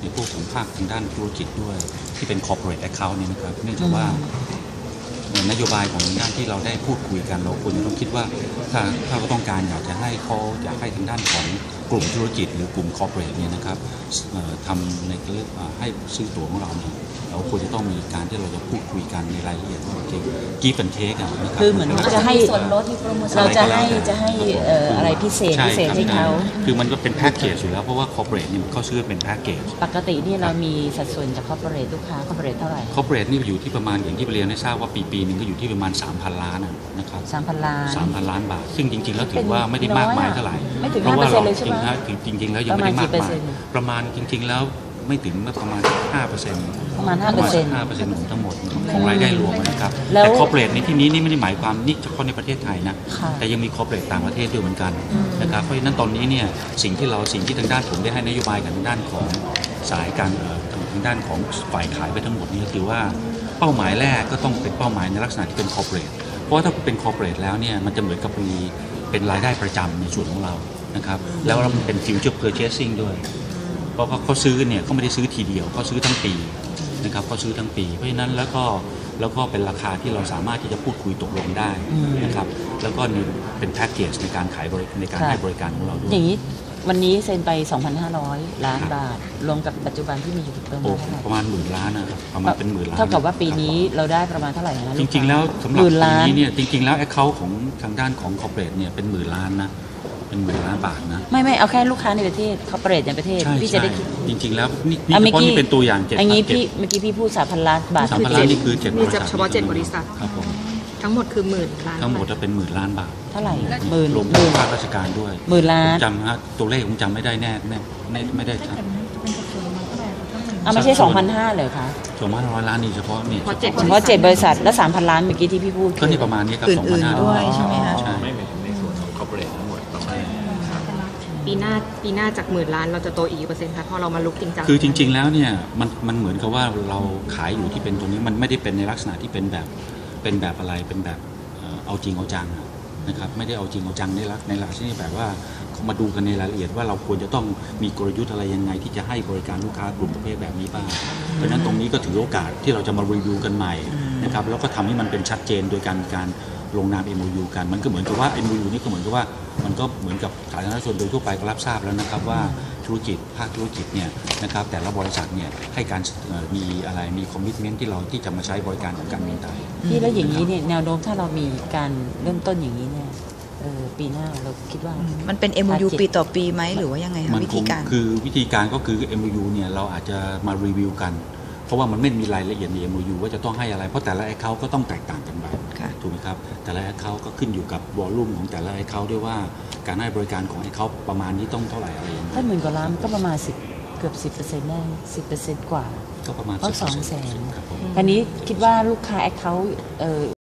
ในพวกของภาคทางด้านธุรกิจด้วยที่เป็น corporate account นี่นะครับเนื่องจากว่านโยบายของด้านที่เราได้พูดคุยกันเราควรจะต้องคิดว่าถ้าเราต้องการอยากจะให้เขาอยากให้ทางด้านของกลุ่มธุรกิจหรือกลุ่ม corporate เนี่ยนะครับทำในเรื่องให้ซื้อตั๋วของเราเนี่ยเราควรจะต้องมีการที่เราจะพูดคุยกันในรายละเอียดโอเคกีเป็นเค้กนะครับคือเหมือนเราจะให้ส่วนลดที่โปรโมชั่นเราจะให้อะไรพิเศษให้เขาคือมันก็เป็นแพ็กเกจอยู่แล้วเพราะว่า corporate เนี่ยเขาซื้อเป็นแพ็กเกจปกตินี่เรามีสัดส่วนจาก corporate ลูกค้า corporate เท่าไหร่ corporate นี่อยู่ที่ประมาณอย่างที่เรียนได้ทราบว่าปีนึงก็อยู่ที่ประมาณ 3,000 ล้านนะครับ 3,000 ล้านบาทซึ่งจริงๆแล้วถือว่าไม่ได้มากมายเท่าไหร่เพราะว่าเราจริงๆแล้วยังไม่ได้มากมายประมาณจริงๆแล้วไม่ถึงประมาณ 5% ประมาณ 5% ของทั้งหมดของรายได้รวมนะครับแต่คอร์ปอเรทในที่นี้นี่ไม่ได้หมายความนี่เฉพาะในประเทศไทยนะแต่ยังมีคอร์ปอเรทต่างประเทศด้วยเหมือนกันนะครับเพราะฉะนั้นตอนนี้เนี่ยสิ่งที่ทางด้านผมได้ให้นโยบายกับทางด้านของสายการทางด้านของฝ่ายขายไปทั้งหมดนี้ก็คือว่าเป้าหมายแรกก็ต้องเป็นเป้าหมายในลักษณะที่เป็นคอร์ปอเรทเพราะถ้าเป็นคอร์ปอเรทแล้วเนี่ยมันจะเหมือนกับมีเป็นรายได้ประจำในส่วนของเรานะครับแล้วมันเป็นฟิวเจอร์เพอร์เชสซิ่งด้วยเพราะเขาซื้อเนี่ยเขาไม่ได้ซื้อทีเดียวเขาซื้อทั้งปีนะครับเขาซื้อทั้งปีเพราะฉะนั้นแล้วก็เป็นราคาที่เราสามารถที่จะพูดคุยตกลงได้นะครับแล้วก็เป็นแพ็กเกจในการขายในการให้บริการของเราด้วยอย่างนี้วันนี้เซ็นไป 2,500 ล้านบาทรวมกับปัจจุบันที่มีอยู่ประมาณ10,000 ล้านนะครับประมาณเป็น10,000 ล้านเท่ากับว่าปีนี้เราได้ประมาณเท่าไหร่นะจริงๆแล้วสำหรับปีนี้เนี่ยจริงๆแล้วแอคเคาท์ของทางด้านของคอร์ปอเรทเนี่ยเป็น10,000 ล้านนะเป็น10,000 ล้านบาทนะไม่เอาแค่ลูกค้าในประเทศเขาเปรตในประเทศพี่จะได้จริงๆแล้วนี่เป็นตัวอย่าง7 อันนี้พี่เมื่อกี้พี่พูด 3,000 ล้านบาทนี่คือ7 บริษัทมีเฉพาะ7 บริษัทครับผมทั้งหมดคือ10,000 ล้านทั้งหมดจะเป็น10,000 ล้านบาทเท่าไหร่รวมภาคราชการด้วย10,000 ล้านจำฮะตัวเลขผมจำไม่ได้แน่ไม่ได้ครับไม่ใช่ 2,500 เหรอคะ 2,500 ล้านนี่เฉพาะนี่เฉพาะ7 บริษัทและ 3,000 ล้านเมื่อกี้ที่พี่พูดก็นี่ประมาณนี้กับ 2,500 ด้วยใช่ไหมคะปีหน้าจาก10,000 ล้านเราจะโตอีกเปอร์เซ็นต์ค่ะพอเรามาลุกจริงจังคือจริงๆแล้วเนี่ยมันเหมือนกับว่าเราขายอยู่ที่เป็นตรงนี้มันไม่ได้เป็นในลักษณะที่เป็นแบบอะไรเป็นแบบเอาจริงเอาจังนะครับไม่ได้เอาจริงเอาจังในลักษณะที่แบบว่ามาดูกันในรายละเอียดว่าเราควรจะต้องมีกลยุทธ์อะไรยังไงที่จะให้บริการลูกค้ากลุ่มประเภทแบบนี้บ้างเพราะฉะนั้นตรงนี้ก็ถือโอกาสที่เราจะมารีวิวกันใหม่นะครับแล้วก็ทำให้มันเป็นชัดเจนโดยการลงนาม MOU กันมันก็เหมือนกับว่า MOU นี่ก็เหมือนกับว่ามันก็เหมือนกับสาธารณชนโดยทั่วไปก็รับทราบแล้วนะครับว่าธุรกิจภาคธุรกิจเนี่ยนะครับแต่ละบริษัทเนี่ยให้การมีอะไรมีคอมมิชเมนต์ที่เราที่จะมาใช้บริการของการบินไทยที่แล้วอย่างนี้เนี่ยแนวโน้มถ้าเรามีการเริ่มต้นอย่างนี้เนี่ยปีหน้าเราคิดว่ามันเป็น MOU ปีต่อปีไหมหรือว่ายังไงคะวิธีการคือวิธีการก็คือ MOU เนี่ยเราอาจจะมารีวิวกันเพราะว่ามันไม่มีรายละเอียดใน MOU ว่าจะต้องให้อะไรเพราะแต่ละ account ก็ต้องแตกต่างกันไปถูกไหมครับแต่ละ account ก็ขึ้นอยู่กับวอลลุ่มของแต่ละ account ด้วยว่าการให้บริการของ account ประมาณนี้ต้องเท่าไหร่อะไรอย่างเงี้ยถ้า10,000 กว่าล้านก็ประมาณเกือบ 10% แน่ 10% กว่าก็ประมาณ 200,000 ครับผมอันนี้คิดว่าลูกค้า account